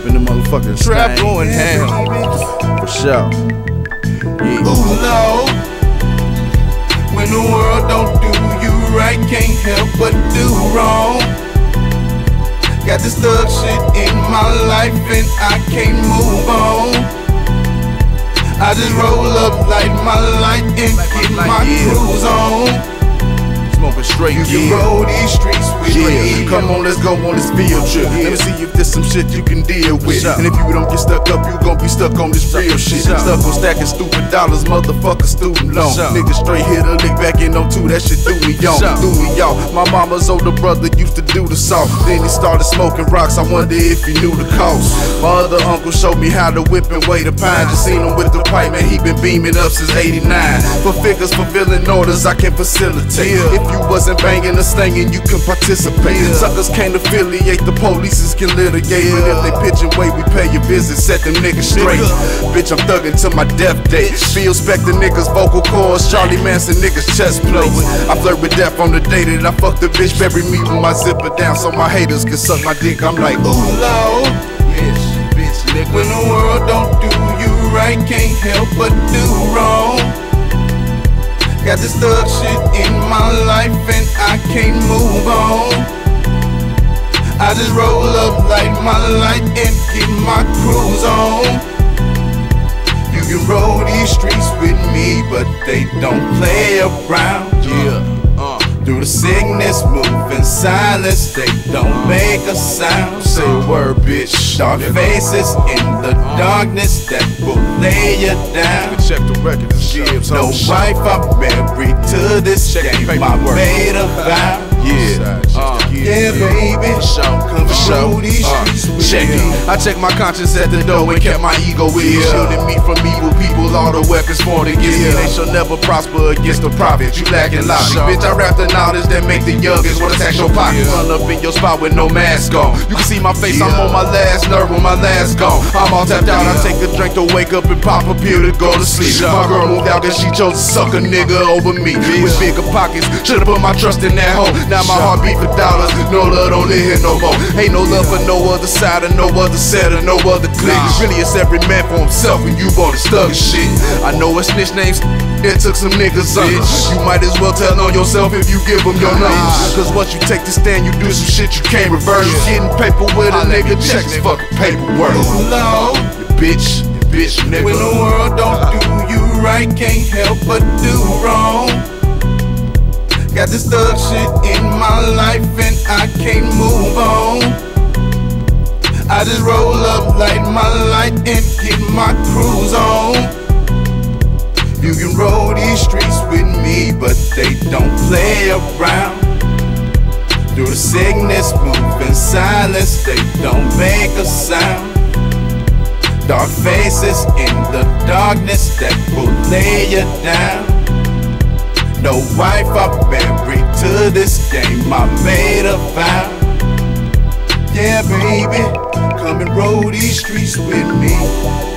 whipping the motherfucking strap going ham. For sure. Yeah. Ooh, no. When the world don't do you right, can't help but do wrong. Got this thug shit in my life and I can't move on. I just roll up, light my light, and get my cruise on. Smoking straight, you can roll these streets with me. Come on, let's go on this field trip. Let me see if there's some shit you can deal with. And if you don't get stuck up, you gon' be stuck on this real shit. Stuck on stacking stupid dollars, motherfucker, student loan. Nigga straight hit a lick back in 02, that shit threw me on. Threw me off. My mama's older brother used to do the song. Then he started smoking rocks, I wonder if he knew the cost. My other uncle showed me how to whip and weigh the pine. Just seen him with the pipe, man, he been beaming up since 89. For figures, fulfilling orders, I can facilitate. If you wasn't banging or slanging, you can participate. Suckers can't affiliate, the police can litigate. But if they pigeon weight, we pay your visit, set them niggas straight. Bitch, I'm thugging till my death day. Phil Spector niggas, vocal cords, Charlie Manson niggas, chest plates. I flirt with death on the day that I fuck the bitch, bury me with my zipper down so my haters can suck my dick. I'm like, ooh, no. When the world don't do you right, can't help but do wrong. Got this thug shit in my life and I can't move on. I just roll up, light my light, and get my cruise on. You can roll these streets with me, but they don't play around. Through the sickness, move in silence, they don't make a sound. Say a word, bitch. Dark faces in the darkness that will lay you down. Check the record, no wife, I'm married to this game. I made a vow. Yeah, baby, come show these streets. Check it. I checked my conscience at the door and kept my ego with it. Shielding me from evil people, all the weapons for the gift. They shall never prosper against the prophet. You lacking logic, bitch. I rap the knowledge that make the youngest wanna attack your pocket. Run up in your spot with no mask on. You can see my face, I'm on my last nerve when my last gone. I'm all tapped out. I take a drink to wake up and pop a pill to go to sleep. My girl moved out cause she chose to suck a nigga over me. With bigger pockets, should've put my trust in that hoe. Now my heart beat for dollars, no love don't live here no more. Ain't no love for no other side or no other set or no other clique. Really it's every man for himself and you bought the stuck shit. I know it's snitch names, it took some niggas up. You might as well tell on yourself if you give them your number. Cause once you take the stand you do some shit you can't reverse. Getting paper with a nigga, check this fucking paperwork. Hello, bitch nigga. When the world don't do you right, can't help but do wrong. Got this thug shit in my life and I can't move on. I just roll up, light my light, and get my cruise on. You can roll these streets with me, but they don't play around. Through the sickness, move in silence, they don't make a sound. Dark faces in the darkness that will lay you down. No wife, I'm married to this game, I made a vow. Yeah, baby, come and roll these streets with me.